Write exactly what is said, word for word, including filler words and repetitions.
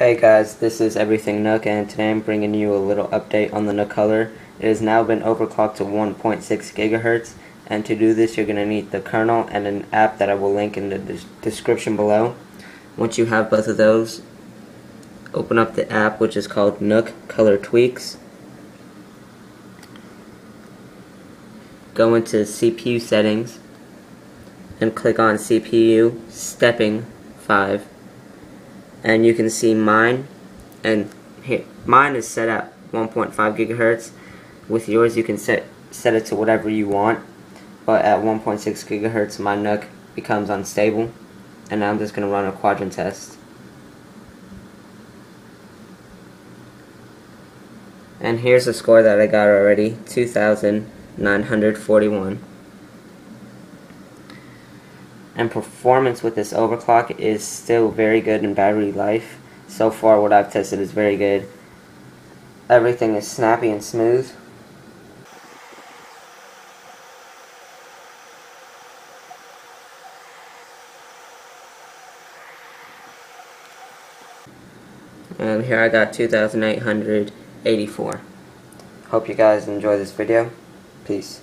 Hey guys, this is Everything Nook, and today I'm bringing you a little update on the Nook Color. It has now been overclocked to one point six gigahertz, and to do this you're going to need the kernel and an app that I will link in the des description below. Once you have both of those, open up the app, which is called Nook Color Tweaks. Go into C P U settings and click on C P U Stepping five. And you can see mine, and here, mine is set at one point five gigahertz. With yours, you can set set it to whatever you want, but at one point six gigahertz, my Nook becomes unstable. And now I'm just going to run a quadrant test, and here's the score that I got already: two thousand nine hundred forty-one. And performance with this overclock is still very good in battery life. So far what I've tested is very good. Everything is snappy and smooth. And here I got two thousand eight hundred eighty-four. Hope you guys enjoy this video. Peace.